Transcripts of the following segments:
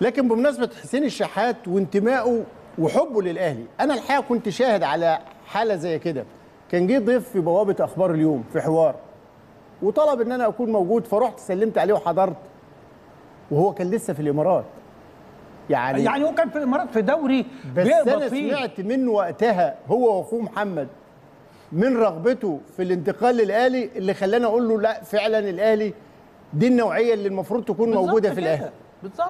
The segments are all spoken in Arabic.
لكن بمناسبة حسين الشحات وانتمائه وحبه للأهلي، أنا الحقيقة كنت شاهد على حالة زي كده. كان جه ضيف في بوابة أخبار اليوم في حوار وطلب إن أنا أكون موجود، فرحت سلمت عليه وحضرت، وهو كان لسه في الإمارات. يعني هو كان في الإمارات في دوري، بس أنا سمعت منه وقتها هو وأخوه محمد من رغبته في الانتقال للأهلي اللي خلاني أقول له لا فعلا الأهلي دي النوعية اللي المفروض تكون موجودة في الأهلي،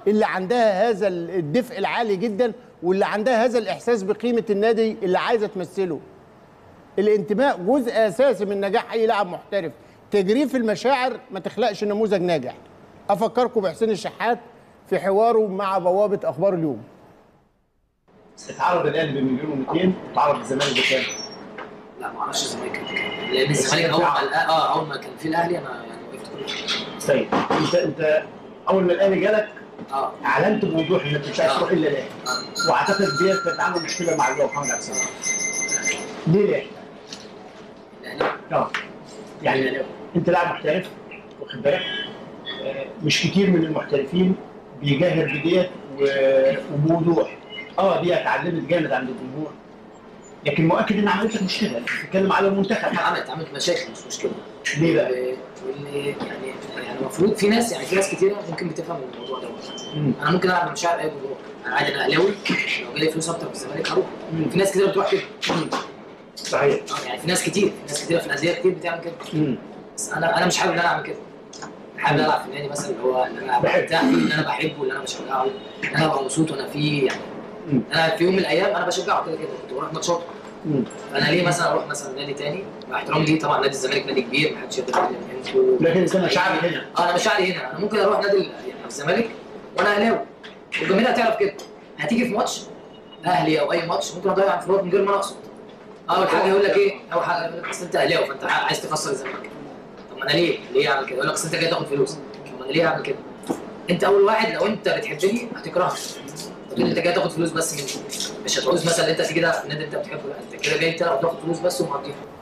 اللي عندها هذا الدفء العالي جدا، واللي عندها هذا الإحساس بقيمة النادي اللي عايزة تمثله. الانتماء جزء أساسي من نجاح أي لاعب محترف. تجريف المشاعر ما تخلقش نموذج ناجح. أفكركم بحسين الشحات في حواره مع بوابة أخبار اليوم. اتعرض الأهلي ب1.2 مليون، اتعرض الزمالك بكام؟ لا ما اعرفش الزمالك بكام، لأن الزمالك أول ما كان في الأهلي أنا يعني وقفت كل حاجة. طيب أنت أول ما الأهلي جالك أعلنت بوضوح إنك مش عايز تروح إلا الأهلي، وأعتقد ديت كانت عاملة مشكلة مع الوفاء محمد عبد السلام. ليه الأهلي؟ يعني أنت لاعب محترف واخد بالك؟ مش كتير من المحترفين بيجاهر بديت وبوضوح. دي اتعلمت جامد عند الجمهور، لكن مؤكد ان عملت لك مشكله. بتتكلم على المنتخب، عملت مشاكل مش مشكله. ليه بقى؟ يعني المفروض في ناس كتيره ممكن بتفهم الموضوع دوت. انا ممكن العب بمشاعر اي جمهور، انا عادي انا اهلاوي لو جالي فلوس اكتر في الزمالك هروح. في ناس كتيره بتروح كده. صحيح. يعني في ناس كتيره في الانديه كتير بتعمل كده. بس انا مش حابب ان انا اعمل كده. حابب العب في النادي مثلا اللي هو اللي انا بتاعي، اللي انا بحبه، اللي انا بشجعه، اللي انا ببقى مبسوط وانا فيه. يعني انا في يوم من الايام انا بشجعه كده كده، كنت بروح ماتشات. انا ليه مثلا اروح مثلا نادي تاني؟ مع احترامي ليه طبعا، نادي الزمالك نادي كبير محدش يقدر يعمل منه، لكن انا مشاعري هنا. انا مشاعري هنا، انا ممكن اروح نادي الزمالك وانا اهلاوي والجماهير هتعرف كده. هتيجي في ماتش اهلي او اي ماتش ممكن اضيع انفراد من غير ما اقصد. اول حاجه يقول لك ايه؟ اول حاجه يقول لك اصل انت اهلاوي فانت عايز تخسر الزمالك. انا ليه اعمل كده؟ يقول لك اصل انت جاي تاخد فلوس. طب انا ليه اعمل كده؟ انت اول واحد لو انت بتحبني هتكرهني. طب انت جاي تاخد فلوس بس مني، مش هتعوز مثلا انت تيجي تلعب في النادي انت بتحبه، لا انت كده جاي تاخد فلوس بس ومقضيها.